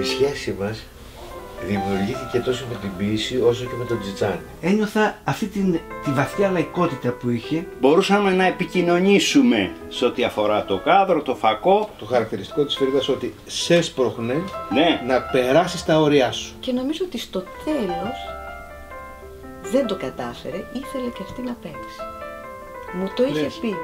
Η σχέση μας δημιουργήθηκε τόσο με την ποίηση όσο και με τον Τζιτσάνη. Ένιωθα αυτή τη βαθιά λαϊκότητα που είχε. Μπορούσαμε να επικοινωνήσουμε σε ό,τι αφορά το κάδρο, το φακό. Το χαρακτηριστικό της Φρίδας ότι σε σπρώχνε να περάσεις τα όρια σου. Και νομίζω ότι στο τέλος δεν το κατάφερε, ήθελε και αυτή να παίξει. Μου το είχε πει.